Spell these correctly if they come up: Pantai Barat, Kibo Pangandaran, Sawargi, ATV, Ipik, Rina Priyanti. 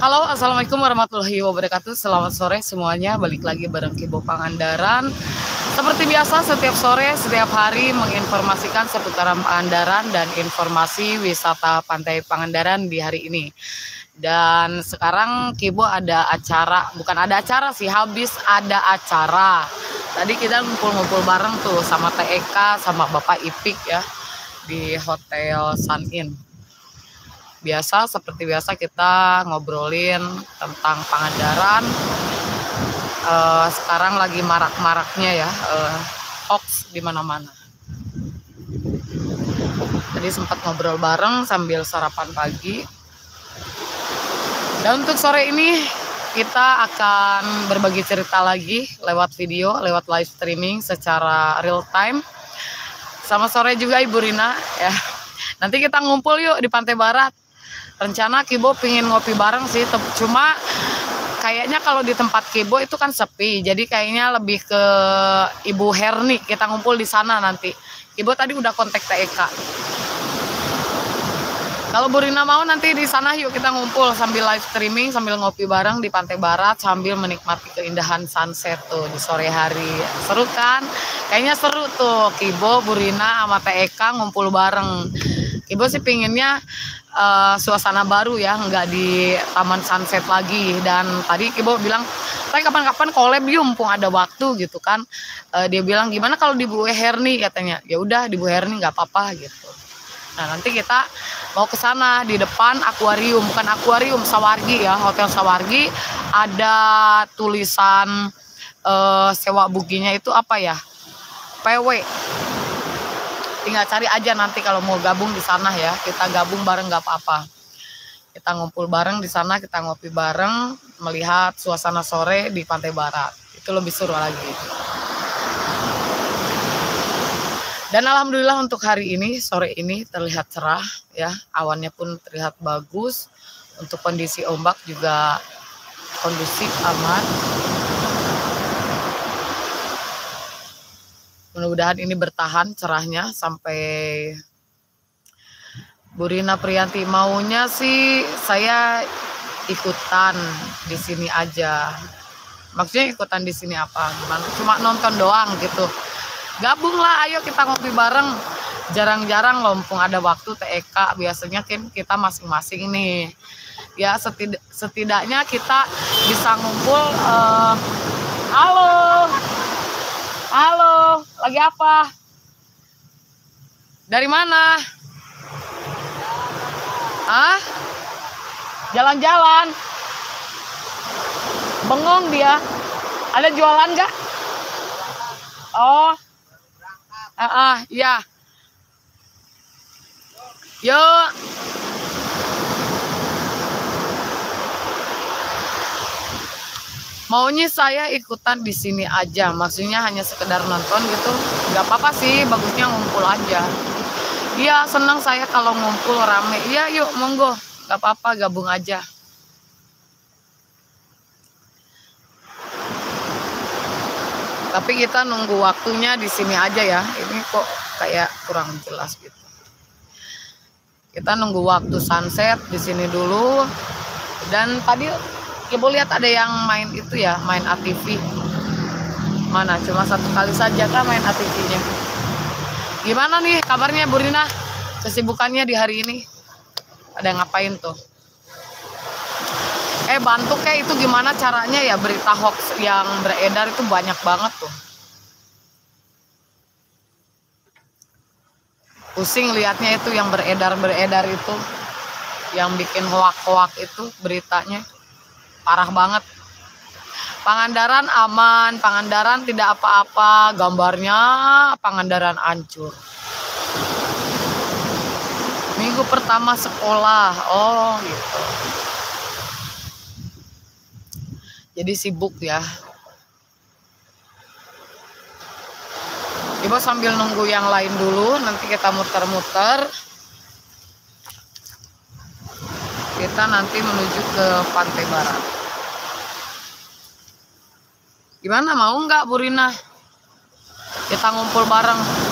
Halo, assalamualaikum warahmatullahi wabarakatuh. Selamat sore semuanya, balik lagi bareng Kibo Pangandaran. Seperti biasa setiap sore, setiap hari menginformasikan seputaran Pangandaran dan informasi wisata Pantai Pangandaran di hari ini. Dan sekarang Kibo ada acara, bukan ada acara sih, habis ada acara. Tadi kita ngumpul-ngumpul bareng tuh sama TEK, sama Bapak Ipik ya, di Hotel Sun Inn. Biasa, seperti biasa kita ngobrolin tentang Pangandaran. Sekarang lagi marak-maraknya ya, hoax di mana-mana. Jadi sempat ngobrol bareng sambil sarapan pagi. Dan untuk sore ini kita akan berbagi cerita lagi lewat video, lewat live streaming secara real time. Sama sore juga Ibu Rina ya. Nanti kita ngumpul yuk di Pantai Barat. Rencana Kibo pengen ngopi bareng sih, cuma kayaknya kalau di tempat Kibo itu kan sepi, jadi kayaknya lebih ke Ibu Herni, kita ngumpul di sana nanti. Kibo tadi udah kontak TEK. Kalau Bu Rina mau nanti di sana yuk kita ngumpul sambil live streaming, sambil ngopi bareng di Pantai Barat, sambil menikmati keindahan sunset tuh di sore hari. Seru kan? Kayaknya seru tuh Kibo, Bu Rina, sama TEK ngumpul bareng. Kibo sih pinginnya suasana baru ya, nggak di taman sunset lagi. Dan tadi Kibo bilang, saya kapan-kapan collab yuk mumpung ada waktu gitu kan. Dia bilang gimana kalau di Bu Herni katanya. Ya udah di Bu Herni nggak apa-apa gitu. Nah nanti kita mau ke sana di depan akuarium, bukan akuarium, Sawargi ya, Hotel Sawargi. Ada tulisan sewa buginya itu apa ya? PW. Tinggal cari aja nanti kalau mau gabung di sana ya, kita gabung bareng nggak apa-apa. Kita ngumpul bareng di sana, kita ngopi bareng, melihat suasana sore di Pantai Barat. Itu lebih seru lagi. Dan alhamdulillah untuk hari ini, sore ini terlihat cerah ya, awannya pun terlihat bagus. Untuk kondisi ombak juga kondusif, aman. Mudah-mudahan ini bertahan cerahnya sampai Bu Rina Priyanti maunya sih saya ikutan di sini aja. Maksudnya ikutan di sini apa? Gimana? Cuma nonton doang gitu. Gabunglah, ayo kita ngopi bareng. Jarang-jarang lompung ada waktu TEK, biasanya kan kita masing-masing nih. Ya setidaknya kita bisa ngumpul. Halo, lagi apa? Dari mana? Hah? Jalan-jalan. Bengong dia. Ada jualan nggak? Oh. Iya. Yuk. Maunya saya ikutan di sini aja, maksudnya hanya sekedar nonton gitu, nggak apa-apa sih, bagusnya ngumpul aja. Iya, senang saya kalau ngumpul rame. Iya, yuk, monggo, nggak apa-apa, gabung aja. Tapi kita nunggu waktunya di sini aja ya. Ini kok kayak kurang jelas gitu. Kita nunggu waktu sunset di sini dulu. Dan tadi Kibo lihat ada yang main itu ya, main ATV. Mana? Cuma satu kali saja kan main ATV-nya. Gimana nih kabarnya Bu Rina? Kesibukannya di hari ini? Ada ngapain tuh? Bantu kayak itu gimana caranya ya, berita hoax yang beredar itu banyak banget tuh. Pusing lihatnya itu yang beredar itu. Yang bikin hoak-hoak itu beritanya. Parah banget. Pangandaran aman, Pangandaran tidak apa-apa, gambarnya Pangandaran hancur. Minggu pertama sekolah, oh gitu. Jadi sibuk ya. Coba sambil nunggu yang lain dulu, nanti kita muter-muter. Kita nanti menuju ke Pantai Barat. Gimana, mau nggak Bu Rina? Kita ngumpul bareng.